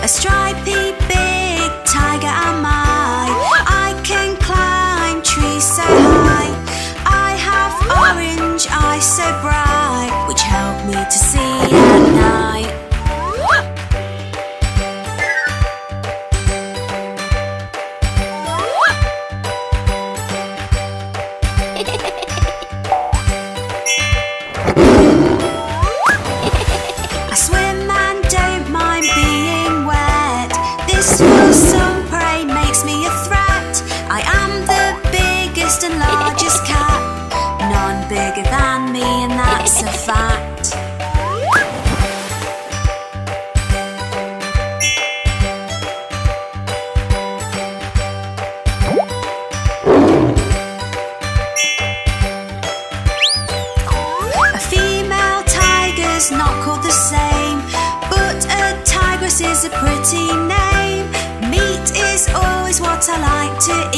A stripy big tiger am I. I can climb trees so high. I have orange eyes so bright, which help me to see at night. Is a pretty name. Meat is always what I like to eat.